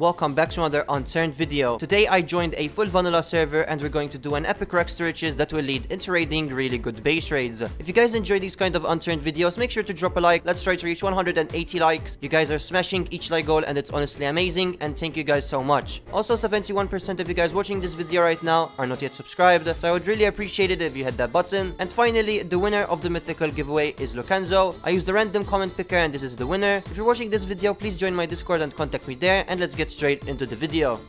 Welcome back to another Unturned video. Today I joined a full vanilla server and we're going to do an epic rack searches that will lead into raiding really good base raids. If you guys enjoy these kind of Unturned videos, make sure to drop a like. Let's try to reach 180 likes. You guys are smashing each like goal and it's honestly amazing, and thank you guys so much. Also, 71% of you guys watching this video right now are not yet subscribed, so I would really appreciate it if you hit that button. And finally, the winner of the mythical giveaway is Locanzo. I used the random comment picker and this is the winner. If you're watching this video, please join my Discord and contact me there, and let's get straight into the video.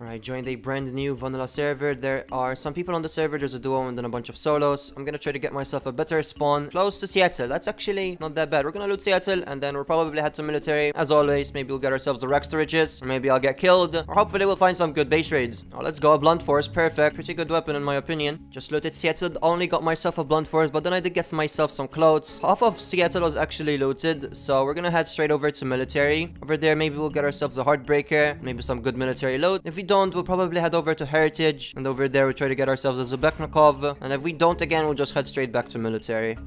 Alright, joined a brand new vanilla server. There are some people on the server, there's a duo and then a bunch of solos. I'm gonna try to get myself a better spawn close to Seattle. That's actually not that bad. We're gonna loot Seattle and then we'll probably head to military. As always, maybe we'll get ourselves the rack storages, or maybe I'll get killed, or hopefully we'll find some good base raids. Oh, let's go. A blunt force, perfect. Pretty good weapon in my opinion. Just looted Seattle, only got myself a blunt force, but then I did get myself some clothes. Half of Seattle was actually looted, so we're gonna head straight over to military. Over there, maybe we'll get ourselves a Heartbreaker, maybe some good military loot. If we don't, we'll probably head over to Heritage, and over there we'll try to get ourselves a Zubeknikov, and if we don't again, we'll just head straight back to military.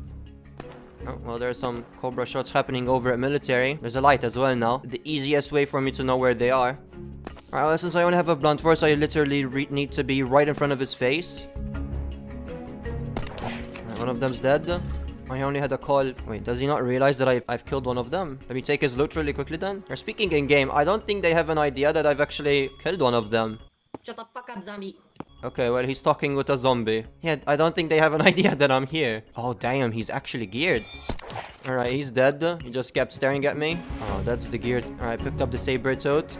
Oh, well, there's some Cobra shots happening over at military. There's a light as well now. The easiest way for me to know where they are. Alright, well, since I only have a blunt force, I literally need to be right in front of his face. Right, one of them's dead. I only had a call. Wait, does he not realize that I've killed one of them? Let me take his loot really quickly then. They're speaking in game. I don't think they have an idea that I've actually killed one of them. Shut the fuck up, zombie. Okay, well, he's talking with a zombie. Yeah, I don't think they have an idea that I'm here. Oh, damn, he's actually geared. Alright, he's dead. He just kept staring at me. Oh, that's the geared. Alright, picked up the Saber Tote.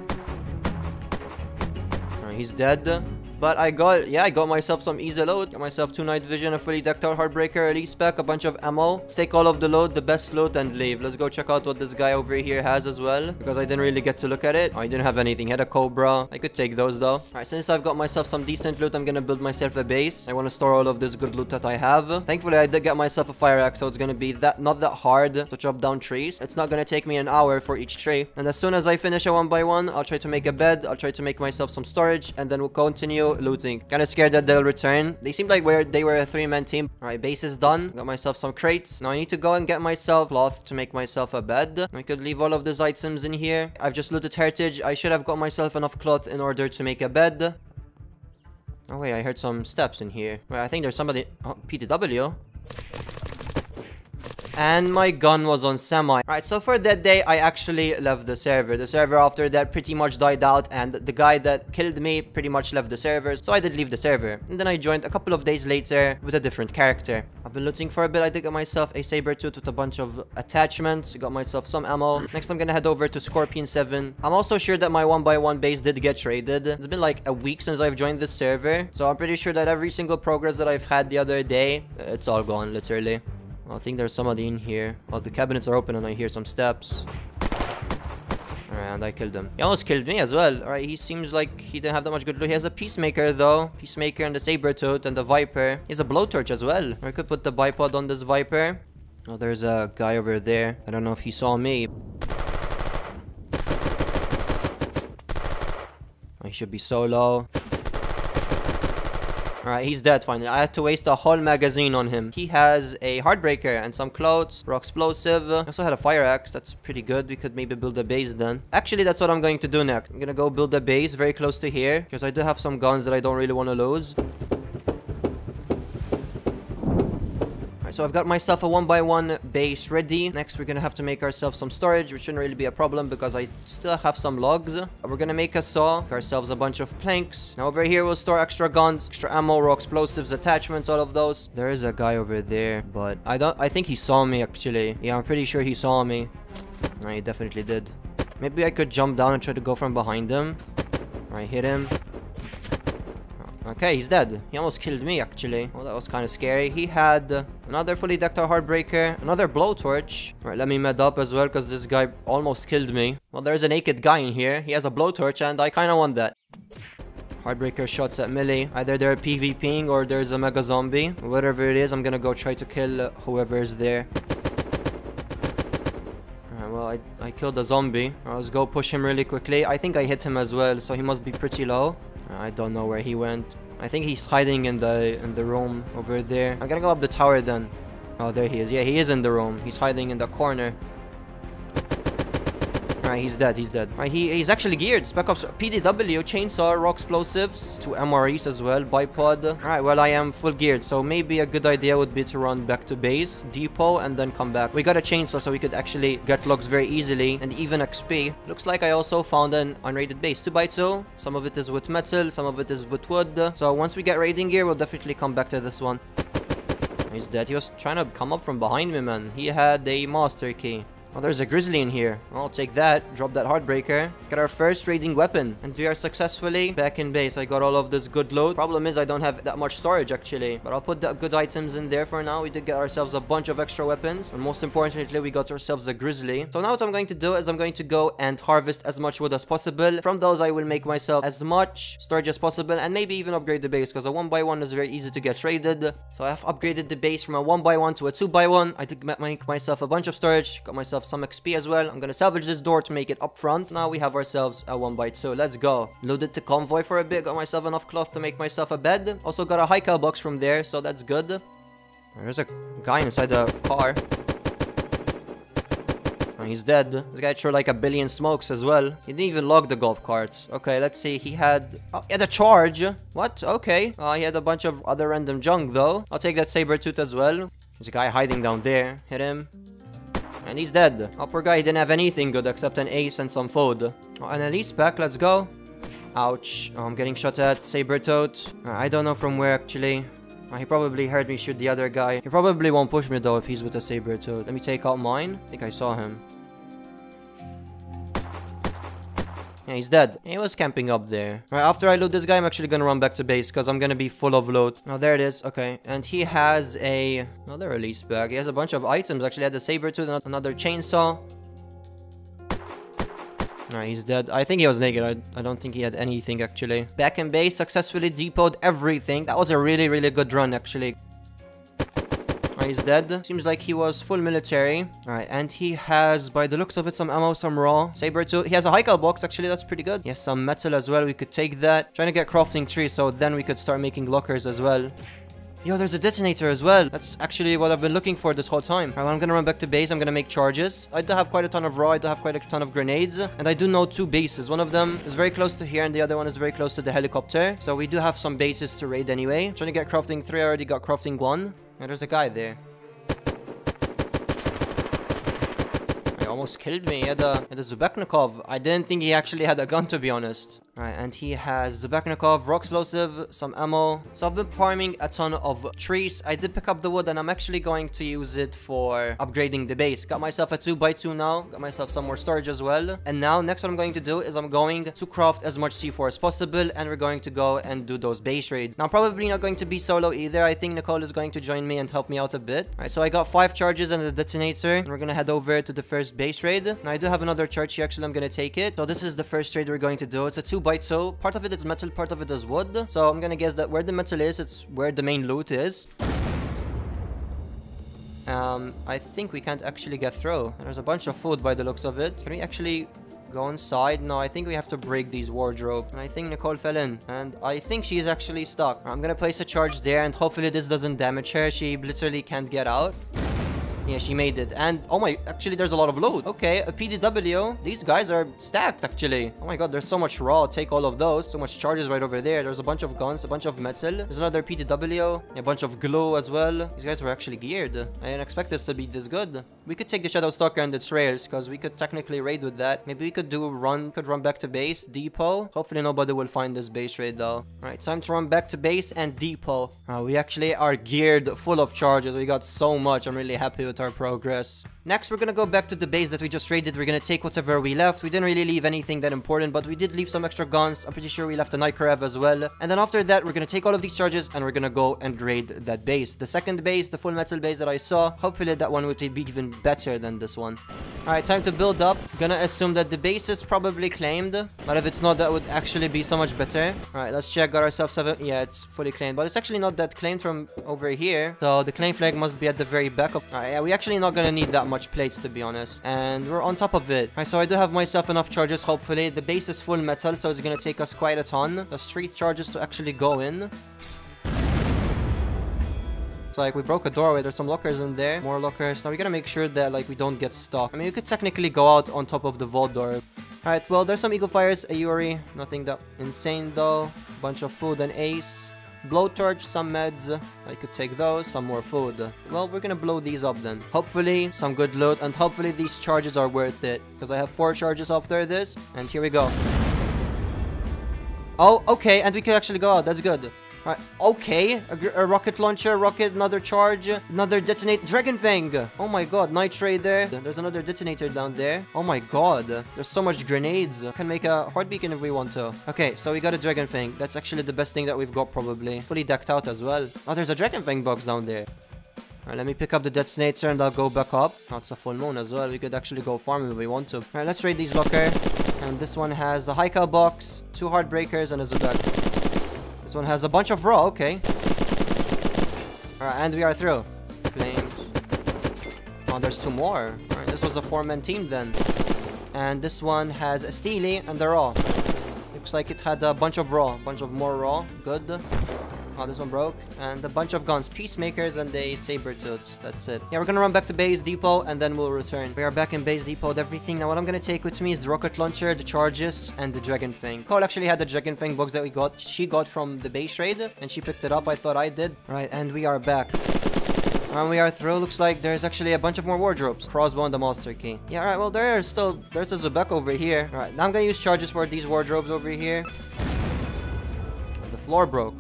Alright, he's dead. But I got myself some easy loot. Got myself 2 night vision, a fully decked out Heartbreaker, elite spec, a bunch of ammo. Let's take all of the loot, the best loot, and leave. Let's go check out what this guy over here has as well, because I didn't really get to look at it. Oh, I didn't have anything. Had a Cobra. I could take those though. Alright, since I've got myself some decent loot, I'm gonna build myself a base. I wanna store all of this good loot that I have. Thankfully, I did get myself a fire axe, so it's gonna be not that hard to chop down trees. It's not gonna take me an hour for each tree. And as soon as I finish a one by one, I'll try to make a bed. I'll try to make myself some storage, and then we'll continue looting. Kind of scared that they'll return. They seemed like they were a 3-man team. Alright, base is done. Got myself some crates. Now I need to go and get myself cloth to make myself a bed. I could leave all of these items in here. I've just looted Heritage. I should have got myself enough cloth in order to make a bed. Oh wait, I heard some steps in here. Wait, I think there's somebody. Oh, PDW. And my gun was on semi. Alright, so for that day, I actually left the server. The server after that pretty much died out, and the guy that killed me pretty much left the server, so I did leave the server. And then I joined a couple of days later with a different character. I've been looting for a bit. I did get myself a Saber Tooth with a bunch of attachments. Got myself some ammo. Next, I'm gonna head over to Scorpion 7. I'm also sure that my 1x1 base did get traded. It's been like a week since I've joined this server, so I'm pretty sure that every single progress that I've had the other day, it's all gone, literally. I think there's somebody in here. Oh, the cabinets are open and I hear some steps. Alright, and I killed him. He almost killed me as well. Alright, he seems like he didn't have that much good loot. He has a Peacemaker though. Peacemaker and a Saber Tote and a Viper. He has a Blowtorch as well. I could put the Bipod on this Viper. Oh, there's a guy over there. I don't know if he saw me. I should be so low. Alright, he's dead finally. I had to waste a whole magazine on him. He has a Heartbreaker and some clothes, rock explosive. I also had a fire axe. That's pretty good. We could maybe build a base then. Actually, that's what I'm going to do next. I'm gonna go build a base very close to here, because I do have some guns that I don't really want to lose. So I've got myself a 1x1 base ready. Next, we're gonna have to make ourselves some storage, which shouldn't really be a problem because I still have some logs. We're gonna make a saw, make ourselves a bunch of planks. Now over here, we'll store extra guns, extra ammo, raw explosives, attachments, all of those. There is a guy over there, but I think he saw me actually. Yeah, I'm pretty sure he saw me. No, he definitely did. Maybe I could jump down and try to go from behind him. I hit him. Okay, he's dead. He almost killed me, actually. Well, that was kind of scary. He had another fully decked out Heartbreaker, another Blowtorch. Alright, let me med up as well, because this guy almost killed me. Well, there's a naked guy in here. He has a Blowtorch, and I kind of want that. Heartbreaker shots at melee. Either they're PvPing, or there's a mega zombie. Whatever it is, I'm gonna go try to kill whoever's there. Alright, well, I killed a zombie. Right, let's go push him really quickly. I think I hit him as well, so he must be pretty low. I don't know where he went. I think he's hiding in the room over there. I'm gonna go up the tower then. Oh, there he is. Yeah, he is in the room. He's hiding in the corner. he's dead, he's dead. He's actually geared. Spec Ops, PDW, Chainsaw, Rock Explosives, 2 MREs as well, Bipod. Alright, well, I am full geared, so maybe a good idea would be to run back to base, depot, and then come back. We got a Chainsaw, so we could actually get logs very easily, and even XP. Looks like I also found an unrated base, 2x2. Some of it is with metal, some of it is with wood. So once we get raiding gear, we'll definitely come back to this one. He's dead. He was trying to come up from behind me, man. He had a Master Key. Oh, there's a Grizzly in here. I'll take that. Drop that Heartbreaker. Got our first raiding weapon. And we are successfully back in base. I got all of this good loot. Problem is I don't have that much storage, actually. But I'll put the good items in there for now. We did get ourselves a bunch of extra weapons. And most importantly, we got ourselves a Grizzly. So now what I'm going to do is I'm going to go and harvest as much wood as possible. From those, I will make myself as much storage as possible. And maybe even upgrade the base. Because a 1x1 is very easy to get raided. So I have upgraded the base from a 1x1 to a 2x1. I did make myself a bunch of storage. Got myself some XP as well. I'm gonna salvage this door to make it up front. Now we have ourselves a 1x2. Let's go. Loaded to Convoy for a bit. Got myself enough cloth to make myself a bed. Also got a Hikal box from there, so that's good. There's a guy inside the car. He's dead. This guy threw like a billion smokes as well. He didn't even log the golf cart. Okay, let's see. He had... Oh, he had a charge. What? Okay. He had a bunch of other random junk though. I'll take that Saber Tote as well. There's a guy hiding down there. Hit him. And he's dead. Oh, poor guy, he didn't have anything good except an ace and some food. Oh, an elise pack, let's go. Ouch. Oh, I'm getting shot at, Saber Tote. I don't know from where, actually. Oh, he probably heard me shoot the other guy. He probably won't push me, though, if he's with a Saber Tote. Let me take out mine. I think I saw him. Yeah, he's dead. He was camping up there. All right, after I loot this guy, I'm actually gonna run back to base because I'm gonna be full of loot. Oh, there it is. Okay. And he has another release bag. He has a bunch of items. Actually, I had a Saber Tooth, another chainsaw. Alright, he's dead. I think he was naked. I don't think he had anything, actually. Back in base, successfully depoted everything. That was a really, really good run, actually. He's dead. Seems like he was full military. Alright, and he has, by the looks of it, some ammo, some raw. Saber Tooth. He has a Hikal box, actually. That's pretty good. He has some metal as well. We could take that. Trying to get crafting trees, so then we could start making lockers as well. Yo, there's a detonator as well. That's actually what I've been looking for this whole time. Alright, well, I'm gonna run back to base. I'm gonna make charges. I do have quite a ton of raw. I do have quite a ton of grenades. And I do know 2 bases. One of them is very close to here and the other one is very close to the helicopter. So we do have some bases to raid anyway. Trying to get crafting 3. I already got crafting 1. Yeah, there's a guy there. He almost killed me. He had a Zubeknikov. I didn't think he actually had a gun, to be honest. Alright, and he has Zubeknikov, rock explosive, some ammo. So I've been farming a ton of trees. I did pick up the wood and I'm actually going to use it for upgrading the base. Got myself a 2x2 now. Got myself some more storage as well. And now, next what I'm going to do is I'm going to craft as much C4 as possible. And we're going to go and do those base raids. Now, I'm probably not going to be solo either. I think Nicole is going to join me and help me out a bit. Alright, so I got 5 charges and a detonator. And we're gonna head over to the first base raid. Now, I do have another charge here. Actually, I'm gonna take it. So this is the first raid we're going to do. It's a 2x2. Part of it is metal, part of it is wood. So I'm gonna guess that where the metal is, it's where the main loot is. I think we can't actually get through. There's a bunch of food by the looks of it. Can we actually go inside? No, I think we have to break these wardrobe. And I think Nicole fell in. And I think she is actually stuck. I'm gonna place a charge there and hopefully this doesn't damage her. She literally can't get out. Yeah, she made it. And, oh my, actually, there's a lot of loot. Okay, a PDW. These guys are stacked, actually. Oh my god, there's so much raw. Take all of those. So much charges right over there. There's a bunch of guns, a bunch of metal. There's another PDW. A bunch of glue as well. These guys were actually geared. I didn't expect this to be this good. We could take the Shadow Stalker and the Trails, because we could technically raid with that. Maybe we could do a run. Could run back to base, depot. Hopefully, nobody will find this base raid, though. Alright, time to run back to base and depot. We actually are geared full of charges. We got so much. I'm really happy with our progress. Next, we're gonna go back to the base that we just raided. We're gonna take whatever we left. We didn't really leave anything that important, but we did leave some extra guns. I'm pretty sure we left a Nikerev as well. And then after that, we're gonna take all of these charges and we're gonna go and raid that base. The second base, the full metal base that I saw. Hopefully that one would be even better than this one. Alright, time to build up. Gonna assume that the base is probably claimed. But if it's not, that would actually be so much better. Alright, let's check. Got ourselves 7. Yeah, it's fully claimed. But it's actually not that claimed from over here. So the claim flag must be at the very back of... Alright, yeah, we're actually not gonna need that much plates, to be honest. And we're on top of it. Alright, so I do have myself enough charges, hopefully. The base is full metal, so it's gonna take us quite a ton. There's 3 charges to actually go in. So like we broke a doorway, there's some lockers in there, more lockers. Now we gotta make sure that like we don't get stuck. I mean, you could technically go out on top of the vault door. Alright, well, there's some Eagle Fires, a Yuri, nothing that insane though. Bunch of food and Ace. Blowtorch, some meds, I could take those, some more food. Well, we're gonna blow these up then. Hopefully, some good loot, and hopefully these charges are worth it. Because I have 4 charges after this, and here we go. Oh, okay, and we could actually go out, that's good. Alright, okay, a rocket launcher, rocket, another charge, another detonator, Dragon Fang! Oh my god, Night Raider, there's another detonator down there. Oh my god, there's so much grenades. Can make a Heart Beacon if we want to. Okay, so we got a Dragon Fang, that's actually the best thing that we've got probably. Fully decked out as well. Oh, there's a Dragon Fang box down there. Alright, let me pick up the detonator and I'll go back up. Oh, it's a full moon as well, we could actually go farming if we want to. Alright, let's raid these locker. And this one has a Hikal Box, 2 Heartbreakers and a Zodak. This one has a bunch of raw, okay. Alright, and we are through. Claimed. Oh, there's 2 more. Alright, this was a 4-man team then. And this one has a Steely and a raw. Looks like it had a bunch of raw. Bunch of more raw. Good. Oh, this one broke. And a bunch of guns. Peacemakers and a Saber Tote. That's it. Yeah, we're gonna run back to base depot and then we'll return. We are back in base depot with everything. Now, what I'm gonna take with me is the rocket launcher, the charges, and the Dragon Fang. Cole actually had the Dragon Fang box that we got. She got from the base raid and she picked it up. I thought I did. Right, and we are back. And we are through. Looks like there's actually a bunch of more wardrobes. Crossbow and the Master Key. Yeah, alright, well, there's a Zubek over here. Alright, now I'm gonna use charges for these wardrobes over here. The floor broke.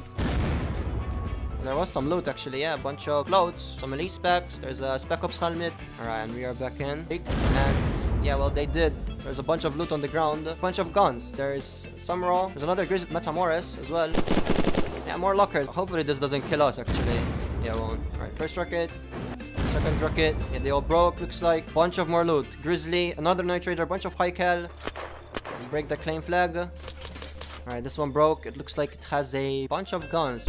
There was some loot actually, yeah, a bunch of clothes, some elite specs, there's a Spec Ops helmet. Alright, and we are back in. And yeah, well, they did. There's a bunch of loot on the ground, a bunch of guns. There's some raw, there's another Grizzly Metamoris as well. Yeah, more lockers. Hopefully this doesn't kill us actually. Yeah, it won't. Alright, first rocket, second rocket. Yeah, they all broke, looks like. Bunch of more loot. Grizzly, another Night Raider, bunch of Hikal. Break the claim flag. Alright, this one broke. It looks like it has a bunch of guns.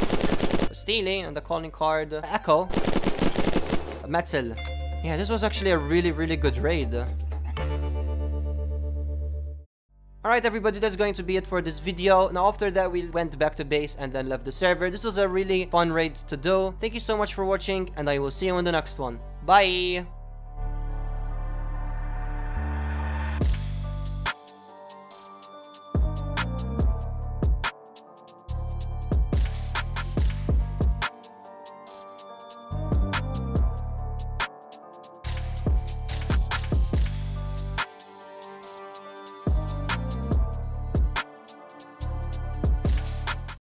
Stealing and the calling card, Echo, Metal. Yeah, this was actually a really good raid. Alright everybody, that's going to be it for this video. Now after that we went back to base and then left the server. This was a really fun raid to do. Thank you so much for watching and I will see you in the next one. Bye!